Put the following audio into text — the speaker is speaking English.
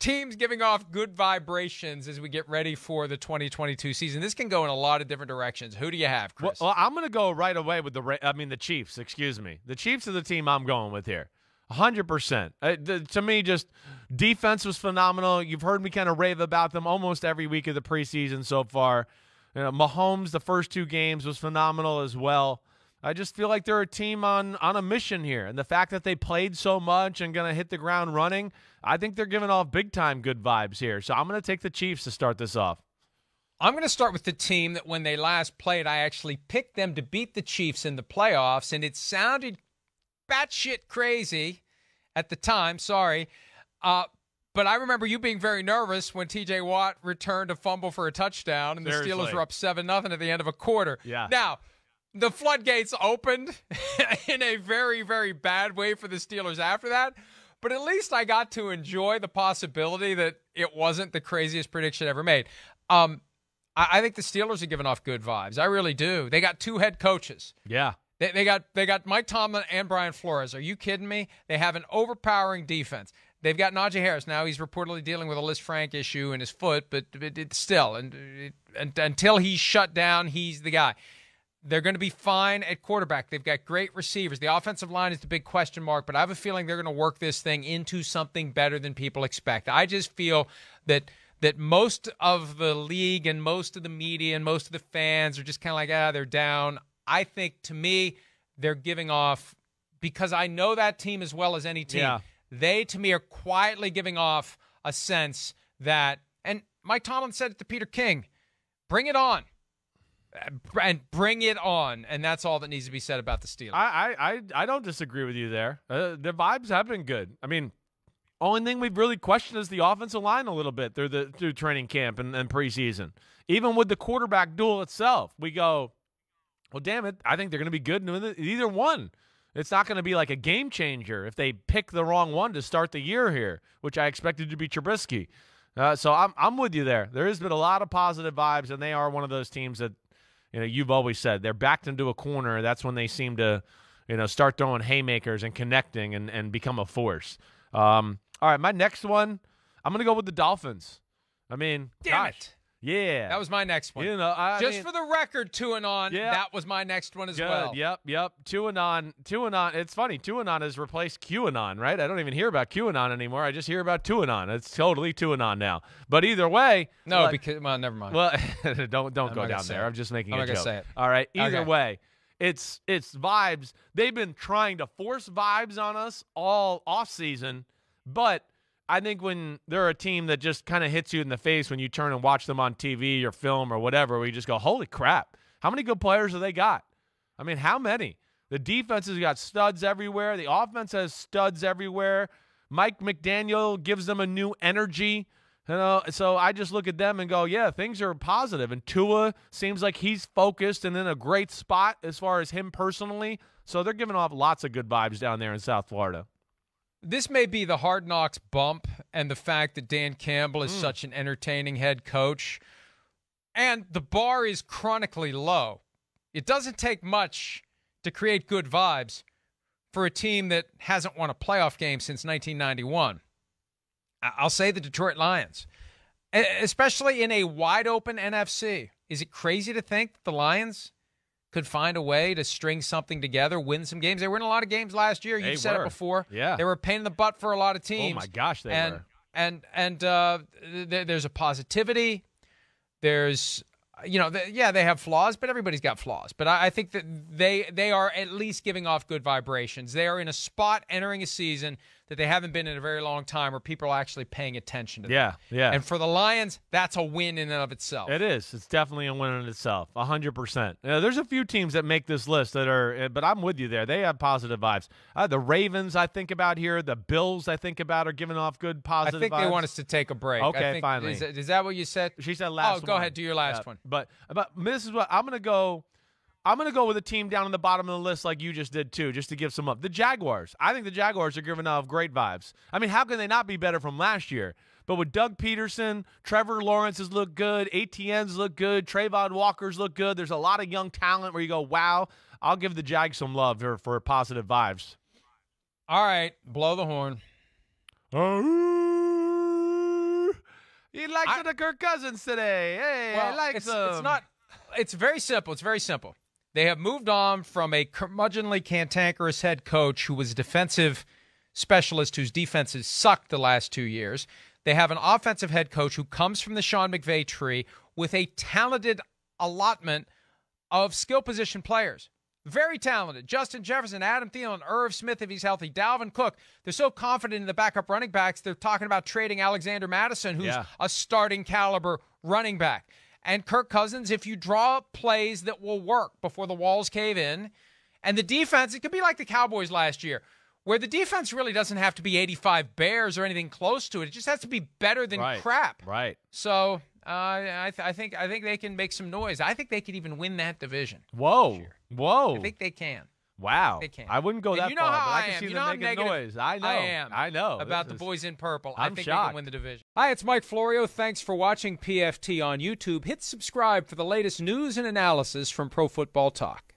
teams giving off good vibrations as we get ready for the 2022 season. This can go in a lot of different directions. Who do you have, Chris? Well, I'm going to go right away with the Chiefs, excuse me. The Chiefs are the team I'm going with here. 100%. To me, just defense was phenomenal. You've heard me kind of rave about them almost every week of the preseason so far. You know, Mahomes, the first two games, was phenomenal as well. I just feel like they're a team on a mission here. And the fact that they played so much and going to hit the ground running, I think they're giving off big-time good vibes here. So I'm going to take the Chiefs to start this off. I'm going to start with the team that when they last played, I actually picked them to beat the Chiefs in the playoffs, and it sounded batshit crazy at the time. Sorry. But I remember you being very nervous when T.J. Watt returned a fumble for a touchdown, and seriously, the Steelers were up 7-0 at the end of a quarter. Yeah. Now, the floodgates opened in a very, very bad way for the Steelers after that. But at least I got to enjoy the possibility that it wasn't the craziest prediction ever made. I think the Steelers are giving off good vibes. I really do. They got two head coaches. Yeah. They got Mike Tomlin and Brian Flores. Are you kidding me? They have an overpowering defense. They've got Najee Harris. Now he's reportedly dealing with a Lisfranc issue in his foot, but it's still, and until he's shut down, he's the guy. They're going to be fine at quarterback. They've got great receivers. The offensive line is the big question mark, but I have a feeling they're going to work this thing into something better than people expect. I just feel that most of the league and most of the media and most of the fans are just kind of like, they're down. I think, to me, they're giving off, because I know that team as well as any team. Yeah. They, to me, are quietly giving off a sense that, and Mike Tomlin said it to Peter King, bring it on. And bring it on. And that's all that needs to be said about the Steelers. I don't disagree with you there. The vibes have been good. I mean, only thing we've really questioned is the offensive line a little bit through training camp and preseason. Even with the quarterback duel itself, we go, well, damn it, I think they're going to be good in either one. It's not going to be like a game changer if they pick the wrong one to start the year here, which I expected to be Trubisky. So I'm with you there. There has been a lot of positive vibes, and they are one of those teams that, you know, you've always said they're backed into a corner. That's when they seem to, you know, start throwing haymakers and connecting and become a force. All right, my next one, I'm going to go with the Dolphins. I mean, damn it. Yeah. That was my next one. You know, I mean, for the record, 2-0, yeah, that was my next one as good, well. Yep. 2-0. It's funny. 2-0 has replaced QAnon, right? I don't even hear about QAnon anymore. I just hear about 2-0. It's totally 2-0 now. But either way. No, because, well, never mind. Well, don't go down there. I'm just making a joke. I'm not going to say it. All right. Either way, it's vibes. They've been trying to force vibes on us all offseason, but I think when they're a team that just kind of hits you in the face when you turn and watch them on TV or film or whatever, where you just go, holy crap, how many good players have they got? I mean, how many? The defense has got studs everywhere. The offense has studs everywhere. Mike McDaniel gives them a new energy. You know, so I just look at them and go, yeah, things are positive. And Tua seems like he's focused and in a great spot as far as him personally. So they're giving off lots of good vibes down there in South Florida. This may be the Hard Knocks bump and the fact that Dan Campbell is such an entertaining head coach. And the bar is chronically low. It doesn't take much to create good vibes for a team that hasn't won a playoff game since 1991. I'll say the Detroit Lions, especially in a wide-open NFC. Is it crazy to think that the Lions could find a way to string something together, win some games? They were in a lot of games last year. You said it before. Yeah. They were a pain in the butt for a lot of teams. Oh, my gosh, they were. And there's a positivity. There's, you know, they have flaws, but everybody's got flaws. But I think that they are at least giving off good vibrations. They are in a spot entering a season that they haven't been in a very long time where people are actually paying attention to them. Yeah. And for the Lions, that's a win in and of itself. It is. It's definitely a win in itself, 100%. You know, there's a few teams that make this list that are, but I'm with you there. They have positive vibes. The Ravens I think about here. The Bills I think about are giving off good positive vibes. I think they want us to take a break. Okay, I think, finally. Is that what you said? She said last one. Oh, go ahead. Do your last one. But this is what I'm going to go. I'm going to go with a team down on the bottom of the list like you just did, too, just to give some up. The Jaguars. I think the Jaguars are giving off great vibes. I mean, how can they not be better from last year? But with Doug Peterson, Trevor Lawrence's look good, ATN's look good, Trayvon Walker's look good. There's a lot of young talent where you go, wow, I'll give the Jags some love here for positive vibes. All right, blow the horn. He likes the Kirk Cousins today. Hey, well, I like him. It's not. It's very simple. It's very simple. They have moved on from a curmudgeonly, cantankerous head coach who was defensive specialist whose defenses sucked the last 2 years. They have an offensive head coach who comes from the Sean McVay tree with a talented allotment of skill position players. Very talented. Justin Jefferson, Adam Thielen, Irv Smith if he's healthy, Dalvin Cook. They're so confident in the backup running backs, they're talking about trading Alexander Madison, who's a starting caliber running back. And Kirk Cousins, if you draw up plays that will work before the walls cave in, and the defense, it could be like the Cowboys last year, where the defense really doesn't have to be 85 Bears or anything close to it. It just has to be better than crap. Right. So I think they can make some noise. I think they could even win that division. Whoa. Whoa. I think they can. Wow. They can. I wouldn't go that far, but I can see them making noise. I know. I am. I know. About the boys in purple. I think they can win the division. Hi, it's Mike Florio. Thanks for watching PFT on YouTube. Hit subscribe for the latest news and analysis from Pro Football Talk.